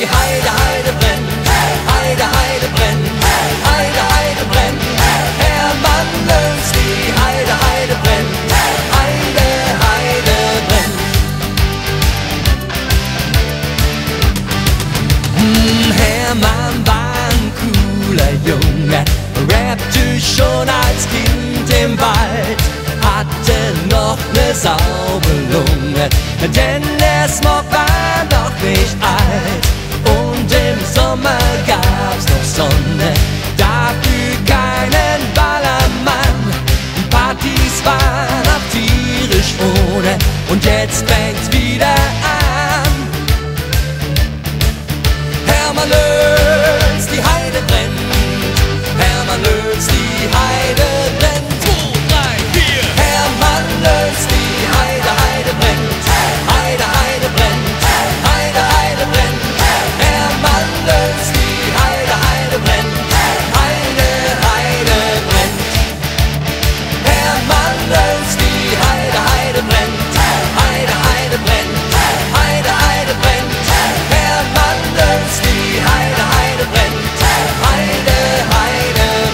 die Heide, Heide brennt, hey! Heide, Heide brennt, hey! Heide, Heide brennt, hey! Hermann Löns, die Heide, Heide brennt, hey! Heide, Heide brennt. Hermann war ein cooler Junge, rappte schon als Kind im Wald, hatte noch ne saure Lunge, denn der Smog war noch nicht alt. Und im Sommer gab's noch Sonne, dafür keinen Ballermann. Partys waren auch tierisch ohne, und jetzt fängt's wieder an. Hermann Löns, die Heide brennt. Hermann Löns, die Heide brennt. 2, 3, 4. Hermann Löns, die Heide, Heide brennt. Heide, Heide brennt. Heide, Heide brennt. Hermann Löns, die Heide, Heide brennt. Heide, Heide brennt. Hermann Löns, die Heide, Heide brennt. Heide, Heide brennt. Heide, Heide brennt. Hermann Löns, die Heide, Heide brennt. Heide, Heide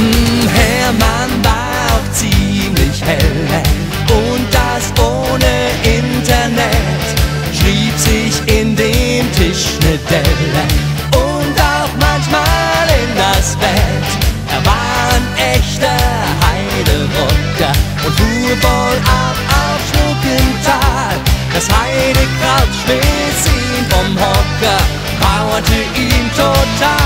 brennt. Hermann war auch ziemlich hell. Und das ohne Internet, schrieb sich in den Tisch ne Delle und auch manchmal in das Bett. Er war ein echter Heiderocker und fuhr voll ab auf Schnuckental. Das Heidekraut schmiss ihn vom Hocker, powerte ihn total.